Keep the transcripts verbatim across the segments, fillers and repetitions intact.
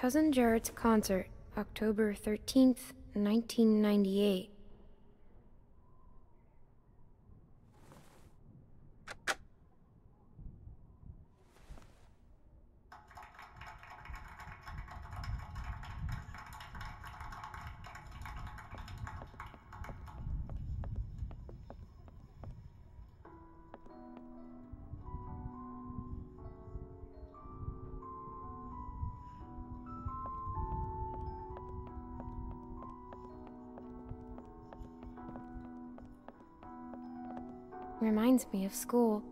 Cousin Jarrett's concert, October thirteenth, nineteen ninety-eight. Reminds me of school.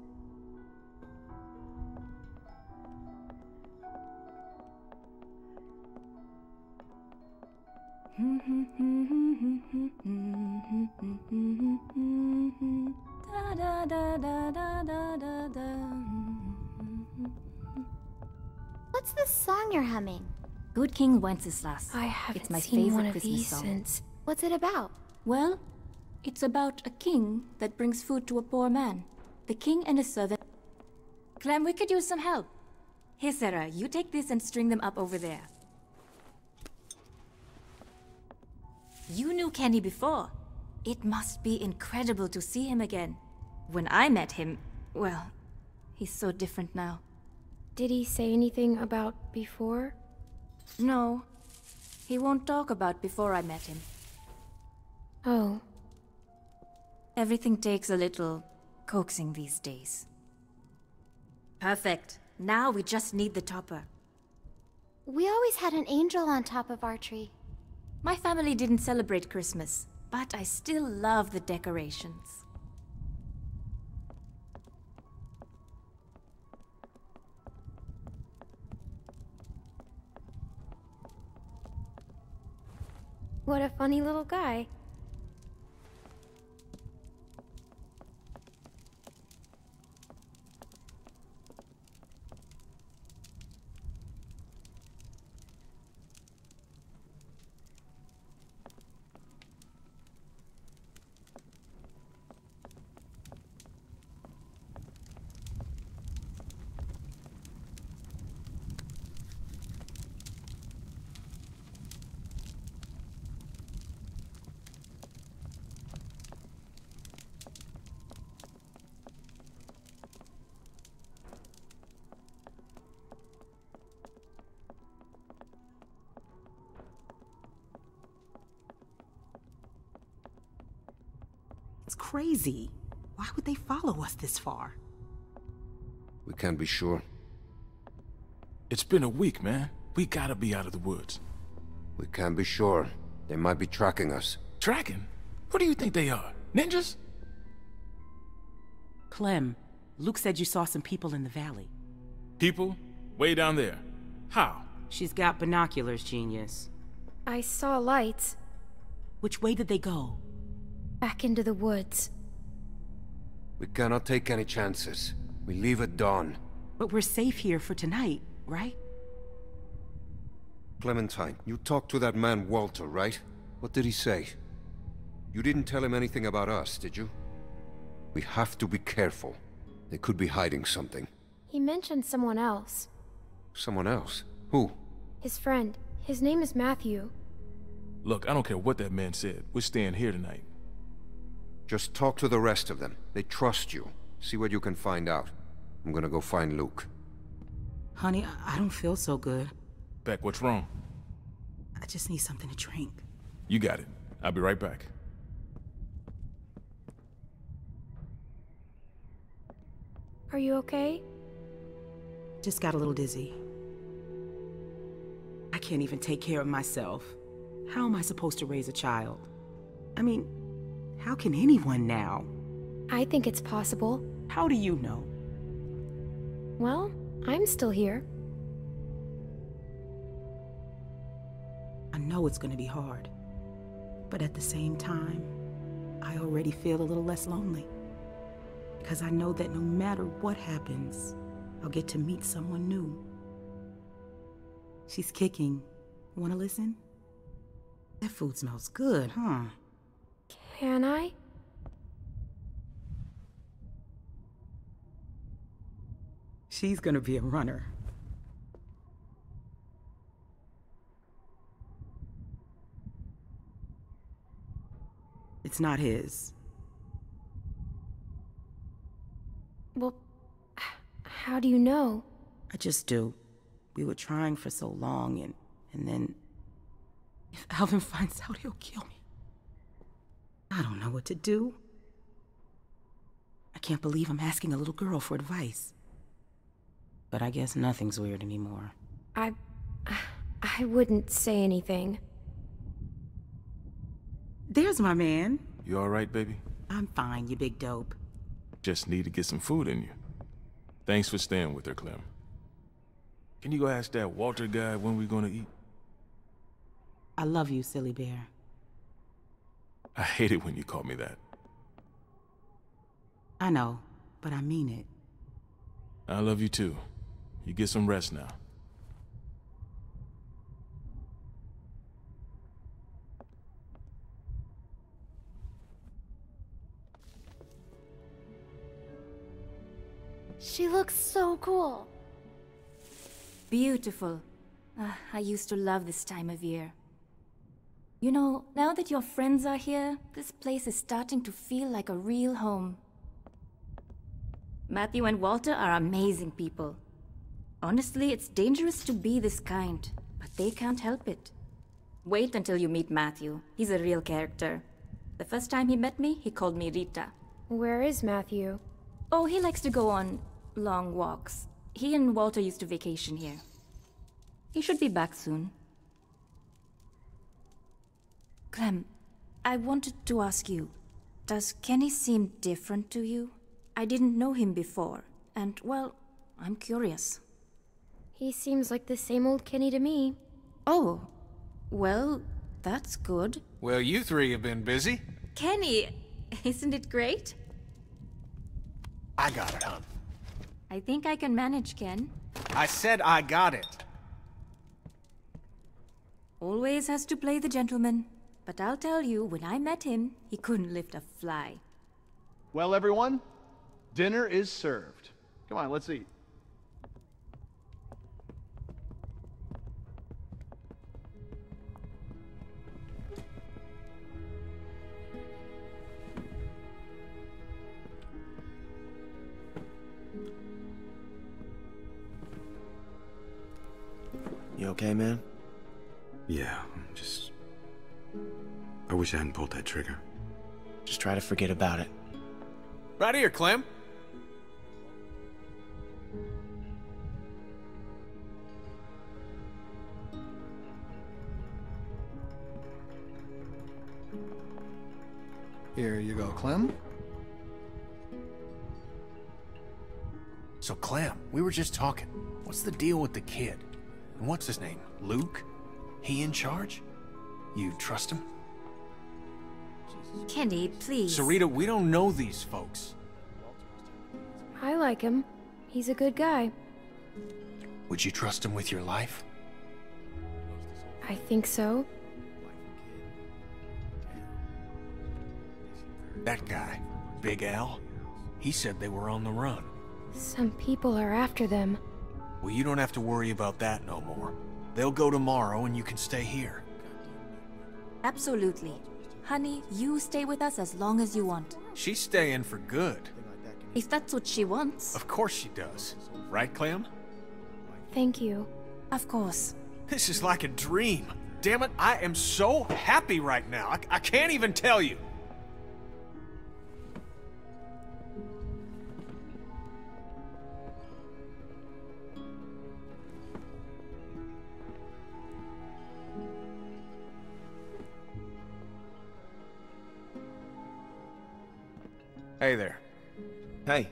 Da da da da da da da da. What's this song you're humming? Good King Wenceslas. I haven't it's my seen favorite one of Christmas these song. Since. What's it about? Well. It's about a king that brings food to a poor man. The king and his servant... Clem, we could use some help. Here, Sarah, you take this and string them up over there. You knew Kenny before. It must be incredible to see him again. When I met him, well, he's so different now. Did he say anything about before? No. He won't talk about before I met him. Oh. Everything takes a little coaxing these days. Perfect. Now we just need the topper. We always had an angel on top of our tree. My family didn't celebrate Christmas, but I still love the decorations. What a funny little guy. Crazy. Why would they follow us this far? We can't be sure. It's been a week, man. We gotta be out of the woods. We can't be sure. They might be tracking us. Tracking? Who do you think they are? Ninjas? Clem, Luke said you saw some people in the valley. People? Way down there. How? She's got binoculars, genius. I saw lights. Which way did they go? Back into the woods. We cannot take any chances. We leave at dawn. But we're safe here for tonight, right? Clementine, you talked to that man Walter, right? What did he say? You didn't tell him anything about us, did you? We have to be careful. They could be hiding something. He mentioned someone else. Someone else? Who? His friend. His name is Matthew. Look, I don't care what that man said. We're staying here tonight. Just talk to the rest of them. They trust you. See what you can find out. I'm gonna go find Luke. Honey, I don't feel so good. Beck, what's wrong? I just need something to drink. You got it. I'll be right back. Are you okay? Just got a little dizzy. I can't even take care of myself. How am I supposed to raise a child? I mean... how can anyone now? I think it's possible. How do you know? Well, I'm still here. I know it's gonna be hard, but at the same time, I already feel a little less lonely. Because I know that no matter what happens, I'll get to meet someone new. She's kicking. Wanna listen? That food smells good, huh? Can I? She's gonna be a runner. It's not his. Well, how do you know? I just do. We were trying for so long, and, and then... If Alvin finds out, he'll kill me. I don't know what to do. I can't believe I'm asking a little girl for advice. But I guess nothing's weird anymore. I... I wouldn't say anything. There's my man. You all right, baby? I'm fine, you big dope. Just need to get some food in you. Thanks for staying with her, Clem. Can you go ask that Walter guy when we're gonna eat? I love you, silly bear. I hate it when you call me that. I know, but I mean it. I love you too. You get some rest now. She looks so cool. Beautiful. Uh, I used to love this time of year. You know, now that your friends are here, this place is starting to feel like a real home. Matthew and Walter are amazing people. Honestly, it's dangerous to be this kind, but they can't help it. Wait until you meet Matthew. He's a real character. The first time he met me, he called me Rita. Where is Matthew? Oh, he likes to go on long walks. He and Walter used to vacation here. He should be back soon. Clem, I wanted to ask you, does Kenny seem different to you? I didn't know him before, and, well, I'm curious. He seems like the same old Kenny to me. Oh, well, that's good. Well, you three have been busy. Kenny, isn't it great? I got it, hon. I think I can manage, Ken. I said I got it. Always has to play the gentleman. But I'll tell you, when I met him, he couldn't lift a fly. Well, everyone, dinner is served. Come on, let's eat. You okay, man? Yeah, I'm just... I wish I hadn't pulled that trigger. Just try to forget about it. Right here, Clem! Here you go, Clem. So, Clem, we were just talking. What's the deal with the kid? And what's his name? Luke? He in charge? You trust him? Kenny, please. Sarita, we don't know these folks. I like him. He's a good guy. Would you trust him with your life? I think so. That guy, Big Al, he said they were on the run. Some people are after them. Well, you don't have to worry about that no more. They'll go tomorrow and you can stay here. Absolutely. Honey, you stay with us as long as you want. She's staying for good. If that's what she wants. Of course she does. Right, Clem? Thank you. Of course. This is like a dream. Damn it, I am so happy right now. I, I can't even tell you. Hey there. Hey.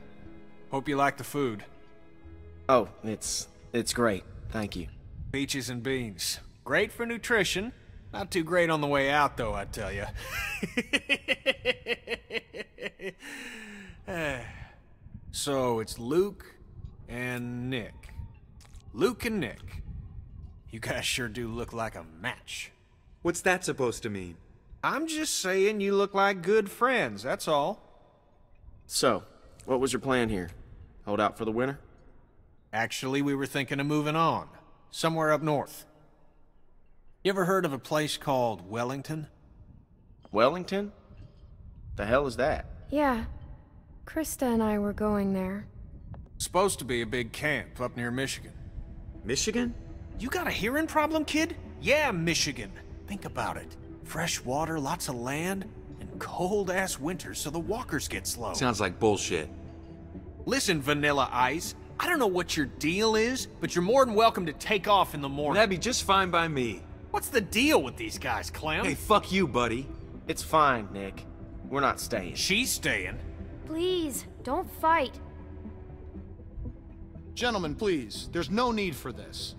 Hope you like the food. Oh, it's... it's great. Thank you. Peaches and beans. Great for nutrition. Not too great on the way out, though, I tell ya. So, it's Luke and Nick. Luke and Nick. You guys sure do look like a match. What's that supposed to mean? I'm just saying you look like good friends, that's all. So, what was your plan here? Hold out for the winter? Actually, we were thinking of moving on. Somewhere up north. You ever heard of a place called Wellington? Wellington? The hell is that? Yeah. Krista and I were going there. Supposed to be a big camp up near Michigan. Michigan? You got a hearing problem, kid? Yeah, Michigan. Think about it. Fresh water, lots of land, and cold-ass winters so the walkers get slow. Sounds like bullshit. Listen, Vanilla Ice, I don't know what your deal is, but you're more than welcome to take off in the morning. That'd be just fine by me. What's the deal with these guys, Clem? Hey, fuck you, buddy. It's fine, Nick. We're not staying. She's staying. Please, don't fight. Gentlemen, please. There's no need for this.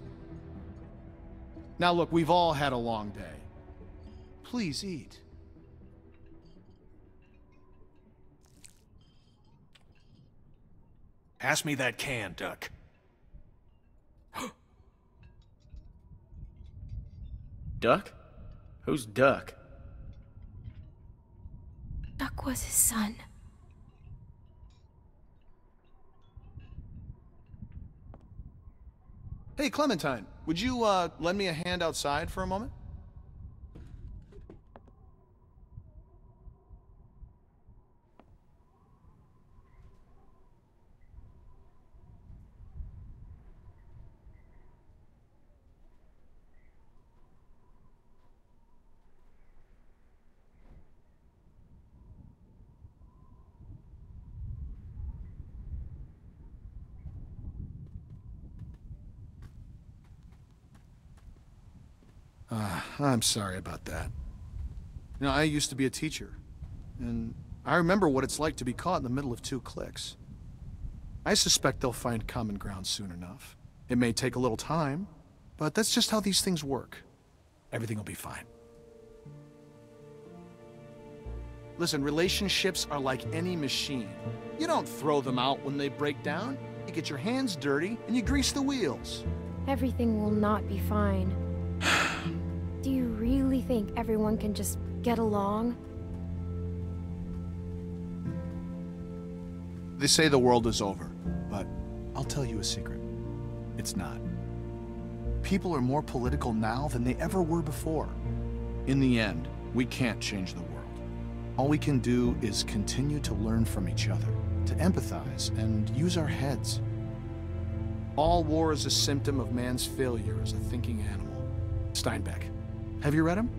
Now look, we've all had a long day. Please eat. Pass me that can, Duck. Duck? Who's Duck? Duck was his son. Hey, Clementine, would you, uh, lend me a hand outside for a moment? Uh, I'm sorry about that. You know, I used to be a teacher, and I remember what it's like to be caught in the middle of two cliques. I suspect they'll find common ground soon enough. It may take a little time, but that's just how these things work. Everything will be fine. Listen, relationships are like any machine. You don't throw them out when they break down. You get your hands dirty, and you grease the wheels. Everything will not be fine. Do you really think everyone can just get along? They say the world is over, but I'll tell you a secret. It's not. People are more political now than they ever were before. In the end, we can't change the world. All we can do is continue to learn from each other, to empathize, and use our heads. All war is a symptom of man's failure as a thinking animal. Steinbeck. Have you read him?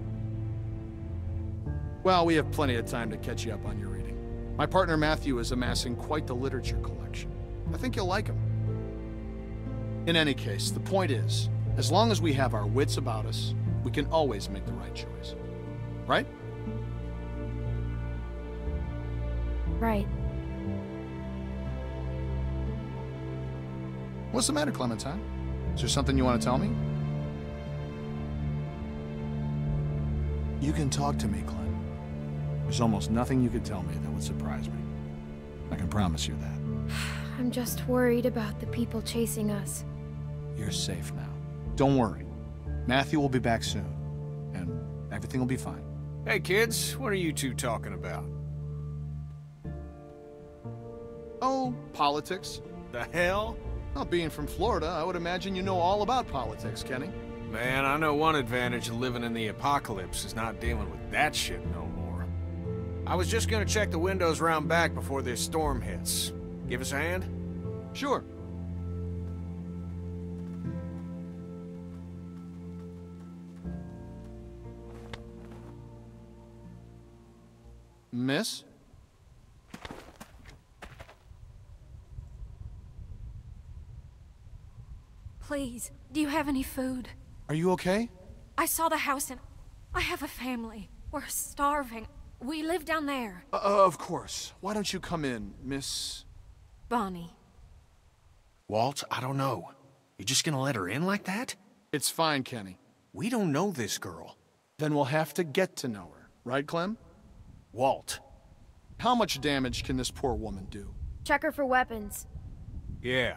Well, we have plenty of time to catch you up on your reading. My partner Matthew is amassing quite the literature collection. I think you'll like him. In any case, the point is, as long as we have our wits about us, we can always make the right choice. Right? Right. What's the matter, Clementine? Is there something you want to tell me? You can talk to me, Clem. There's almost nothing you could tell me that would surprise me. I can promise you that. I'm just worried about the people chasing us. You're safe now. Don't worry. Matthew will be back soon, and everything will be fine. Hey, kids, what are you two talking about? Oh, politics. The hell? Well, being from Florida, I would imagine you know all about politics, Kenny. Man, I know one advantage of living in the apocalypse is not dealing with that shit no more. I was just gonna check the windows round back before this storm hits. Give us a hand? Sure. Miss? Please, do you have any food? Are you okay? I saw the house and I have a family. We're starving. We live down there. Uh, of course. Why don't you come in, Miss... Bonnie. Walt, I don't know. You're just gonna let her in like that? It's fine, Kenny. We don't know this girl. Then we'll have to get to know her. Right, Clem? Walt. How much damage can this poor woman do? Check her for weapons. Yeah.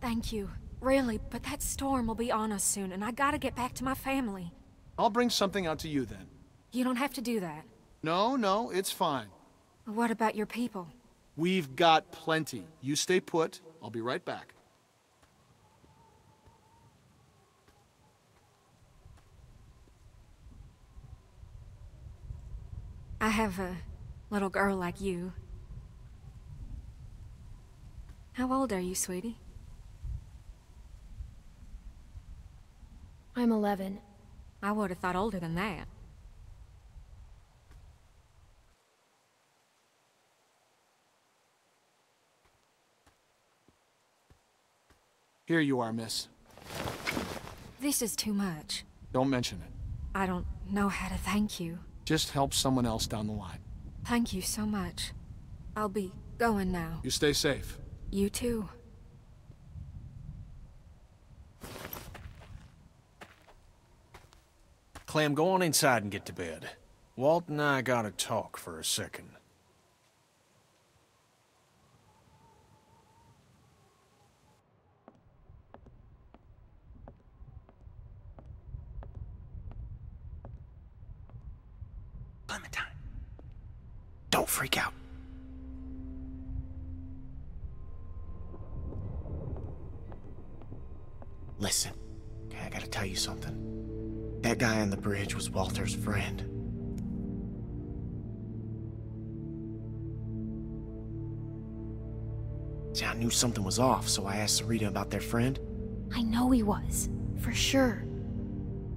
Thank you. Really, but that storm will be on us soon, and I gotta get back to my family. I'll bring something out to you, then. You don't have to do that. No, no, it's fine. What about your people? We've got plenty. You stay put. I'll be right back. I have a little girl like you. How old are you, sweetie? I'm eleven. I would have thought older than that. Here you are, miss. This is too much. Don't mention it. I don't know how to thank you. Just help someone else down the line. Thank you so much. I'll be going now. You stay safe. You too. Clem, go on inside and get to bed. Walt and I gotta talk for a second. Clementine, don't freak out. Listen, okay, I gotta tell you something. That guy on the bridge was Walter's friend. See, I knew something was off, so I asked Sarita about their friend. I know he was, for sure.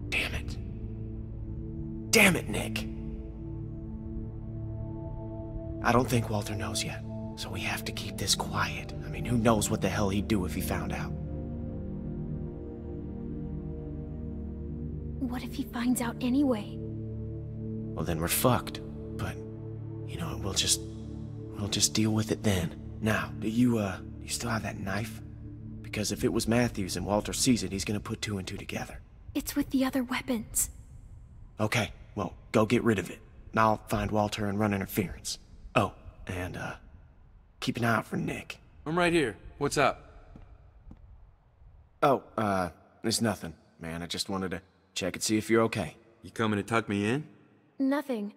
Damn it. Damn it, Nick. I don't think Walter knows yet, so we have to keep this quiet. I mean, who knows what the hell he'd do if he found out. What if he finds out anyway? Well, then we're fucked. But, you know, we'll just... we'll just deal with it then. Now, do you, uh, do you still have that knife? Because if it was Matthews and Walter sees it, he's gonna put two and two together. It's with the other weapons. Okay, well, go get rid of it. And I'll find Walter and run interference. Oh, and, uh, keep an eye out for Nick. I'm right here. What's up? Oh, uh, it's nothing, man. I just wanted to check and see if you're okay. You coming to tuck me in? Nothing.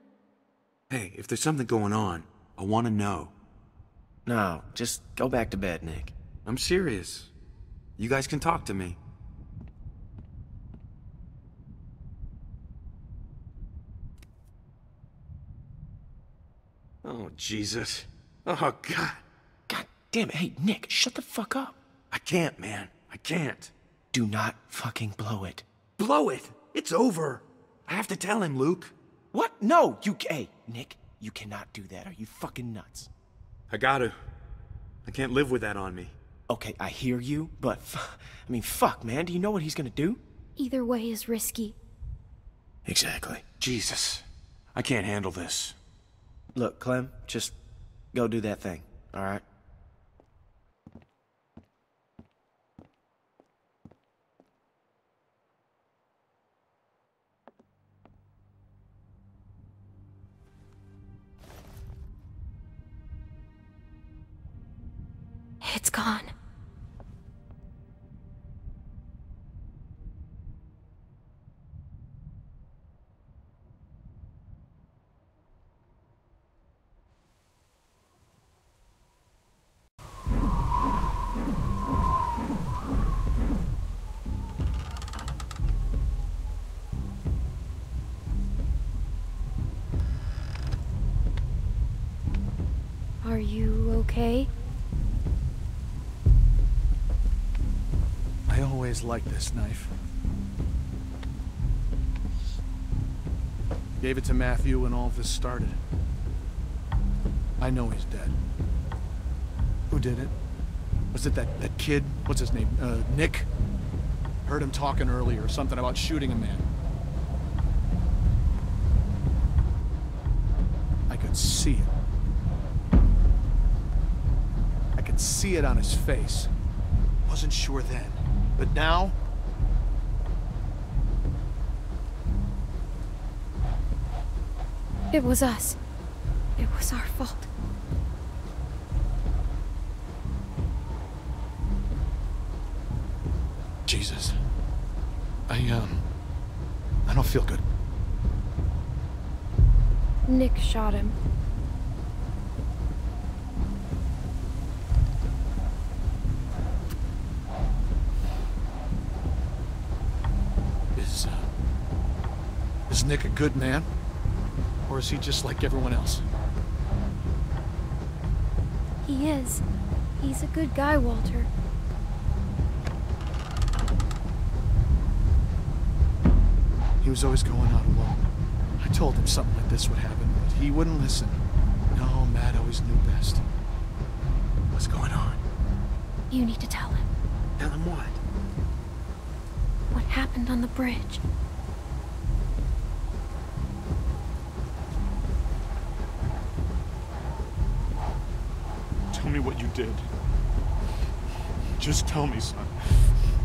Hey, if there's something going on, I want to know. No, just go back to bed, Nick. I'm serious. You guys can talk to me. Oh, Jesus. Oh, God. God damn it. Hey, Nick, shut the fuck up. I can't, man. I can't. Do not fucking blow it. Blow it? It's over. I have to tell him, Luke. What? No, you... Hey, Nick, you cannot do that. Are you fucking nuts? I gotta. I can't live with that on me. Okay, I hear you, but... I mean, fuck, man. Do you know what he's gonna do? Either way is risky. Exactly. Jesus. I can't handle this. Look, Clem, just go do that thing, all right? It's gone. Are you okay? I always liked this knife. Gave it to Matthew when all this started. I know he's dead. Who did it? Was it that, that kid? What's his name? Uh, Nick? Heard him talking earlier, something about shooting a man. I could see it. See it on his face. Wasn't sure then, but now... It was us. It was our fault. Jesus. I, um... I don't feel good. Nick shot him. Is Nick a good man? Or is he just like everyone else? He is. He's a good guy, Walter. He was always going out alone. I told him something like this would happen, but he wouldn't listen. No, Matt always knew best. What's going on? You need to tell him. Tell him what? What happened on the bridge. Tell me what you did. Just tell me, son.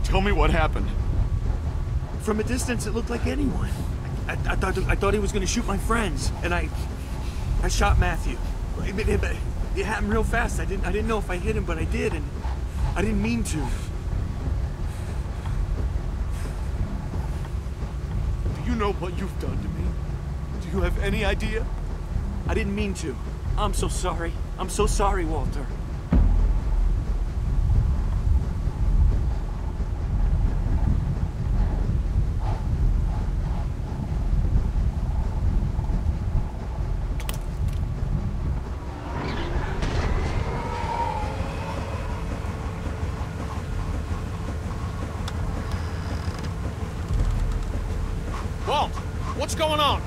Tell me what happened. From a distance, it looked like anyone. I, I, I thought I thought he was going to shoot my friends, and I I shot Matthew. It, it, it happened real fast. I didn't I didn't know if I hit him, but I did, and I didn't mean to. Do you know what you've done to me? Do you have any idea? I didn't mean to. I'm so sorry. I'm so sorry, Walter. Walt, what's going on?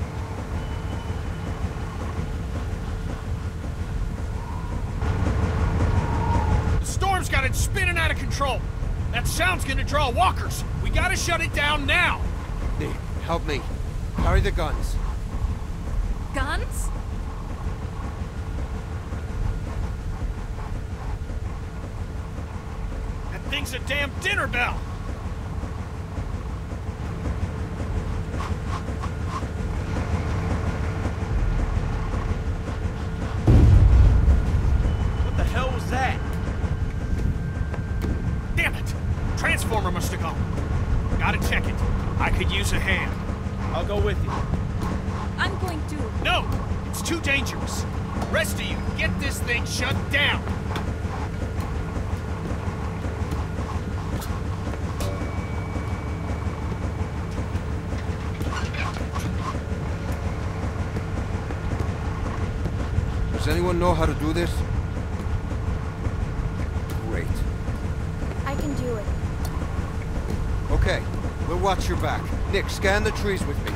Got it spinning out of control. That sound's gonna draw walkers. We gotta shut it down now. Nick, help me. Carry the guns. Guns? That thing's a damn dinner bell. Does anyone know how to do this? Great. I can do it. Okay, we'll watch your back. Nick, scan the trees with me.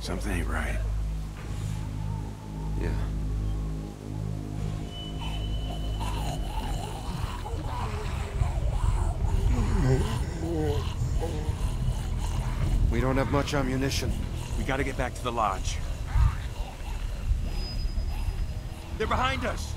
Something ain't right. Yeah. We don't have much ammunition. We gotta get back to the lodge. They're behind us!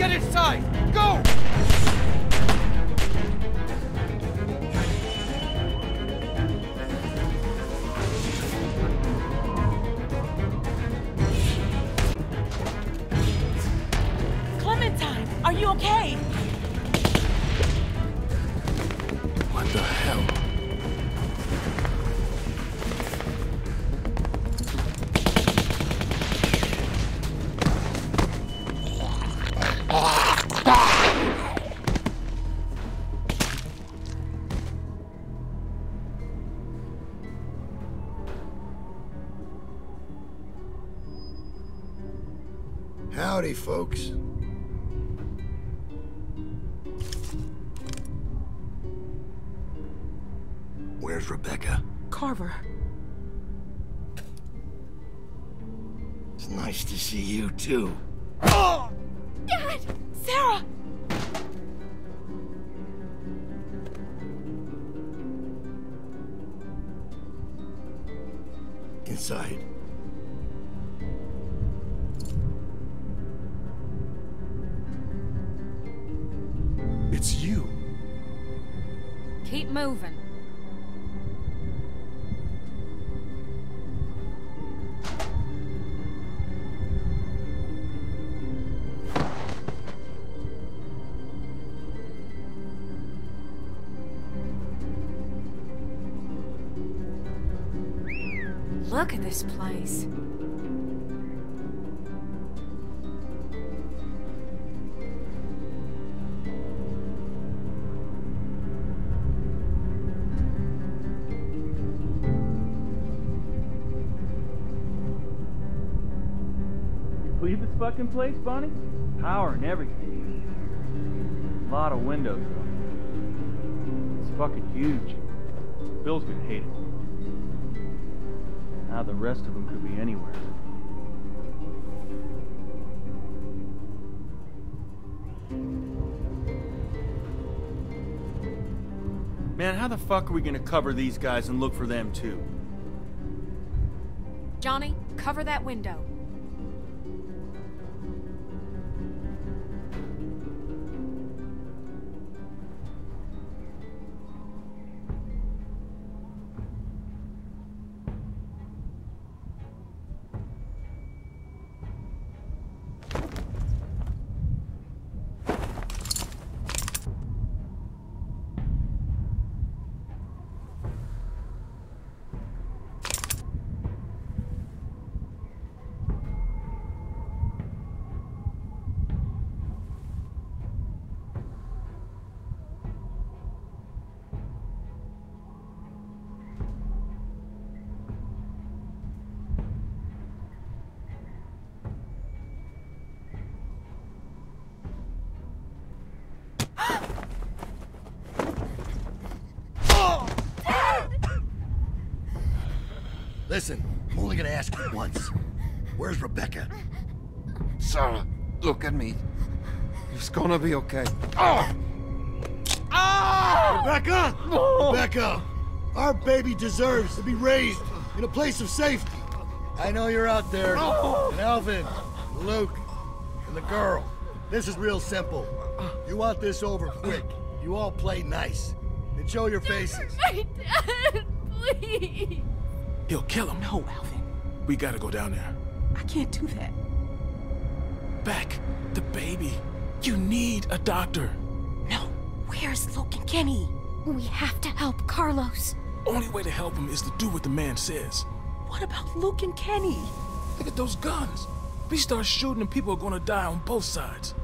get inside! Go! Clementine, are you okay? What the hell? Howdy, folks. Where's Rebecca? Carver. It's nice to see you, too. Oh! Dad! Sarah! Inside. It's you. Keep moving. Look at this place. Leave this fucking place, Bonnie? Power and everything. A lot of windows, though. It's fucking huge. Bill's gonna hate it. Now the rest of them could be anywhere. Man, how the fuck are we gonna cover these guys and look for them, too? Johnny, cover that window. Listen, I'm only gonna ask you once. Where's Rebecca? Sarah, look at me. It's gonna be okay. Oh! Oh! Rebecca! No! Rebecca! Our baby deserves to be raised in a place of safety. I know you're out there. No! And Alvin, and Luke, and the girl. This is real simple. You want this over quick. You all play nice. And show your faces. My dad, please! He'll kill him. No, Alvin. We gotta go down there. I can't do that. Beck, the baby. You need a doctor. No. Where's Luke and Kenny? We have to help Carlos. Only way to help him is to do what the man says. What about Luke and Kenny? Look at those guns. If we start shooting and people are gonna die on both sides.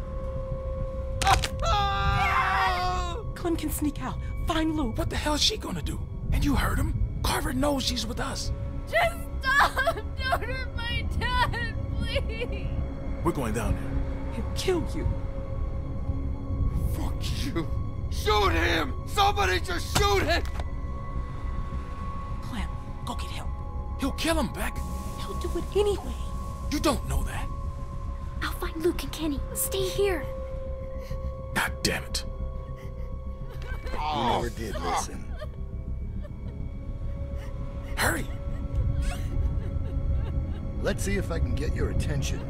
Clem can sneak out. Find Luke. What the hell is she gonna do? And you heard him. Carver knows she's with us. Just stop! Don't hurt my dad, please! We're going down there. He'll kill you. Fuck you. Shoot him! Somebody just shoot him! Clem, go get help. He'll kill him, Beck. He'll do it anyway. You don't know that. I'll find Luke and Kenny. Stay here. God damn it. Oh, you never did listen. Hurry! Let's see if I can get your attention.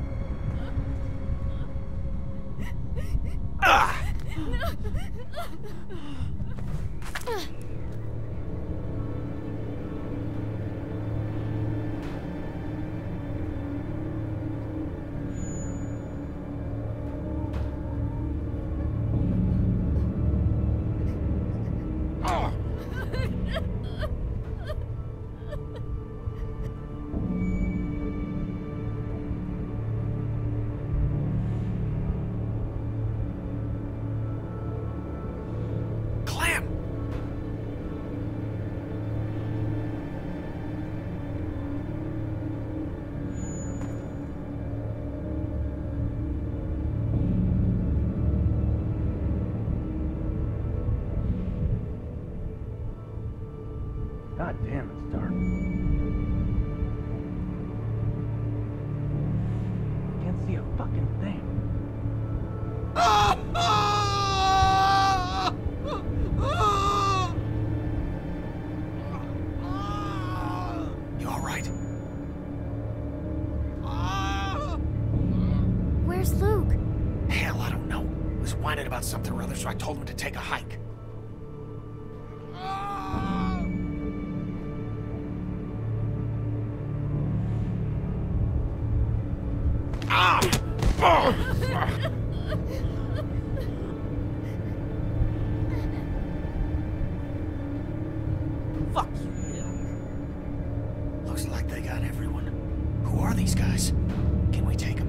So I told him to take a hike. Ah! Ah! Oh! Fuck you. Looks like they got everyone. Who are these guys? Can we take them?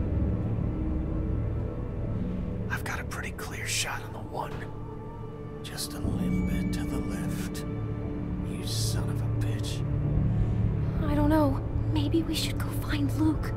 I've got a pretty clear shot on the one. Just a little bit to the left. You son of a bitch. I don't know. Maybe we should go find Luke.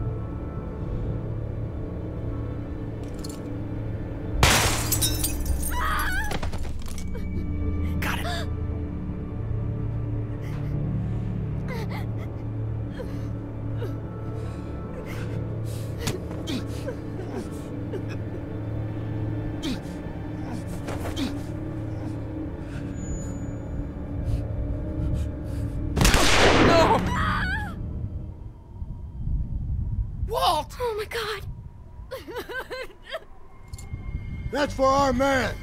That's for our man.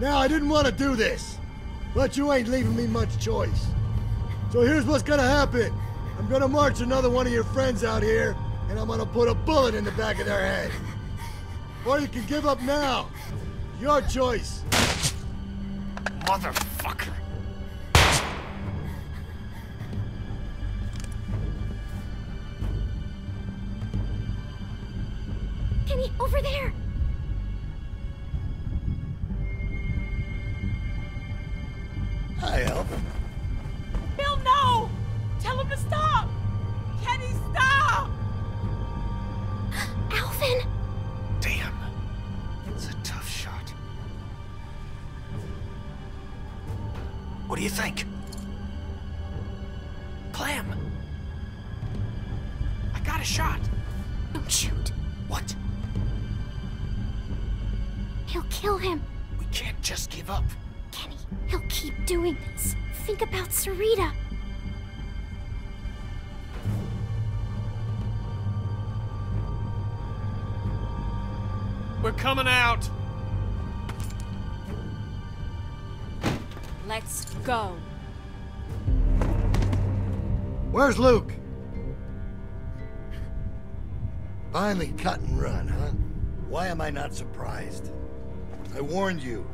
Now, I didn't want to do this, but you ain't leaving me much choice. So here's what's gonna happen. I'm gonna march another one of your friends out here, and I'm gonna put a bullet in the back of their head. Or you can give up now. Your choice. Motherfucker. Penny, over there. Bill, no! Tell him to stop! Can he stop? Alvin! Damn. It's a tough shot. What do you think? Clem! I got a shot. Don't shoot. What? He'll kill him. We can't just give up. Kenny, he'll keep doing this. Think about Sarita. We're coming out. Let's go. Where's Luke? Finally cut and run, huh? Why am I not surprised? I warned you.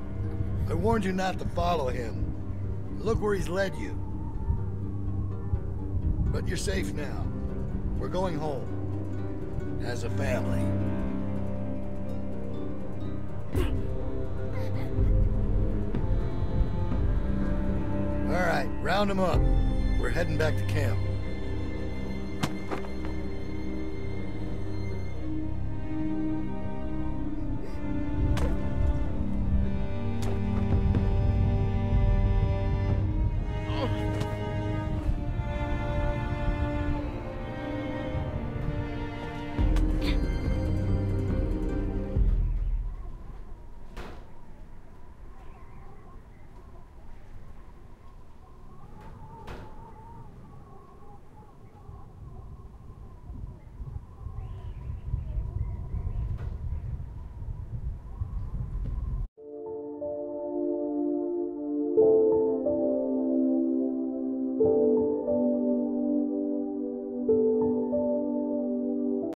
I warned you not to follow him. Look where he's led you. But you're safe now. We're going home. As a family. All right, round him up. We're heading back to camp.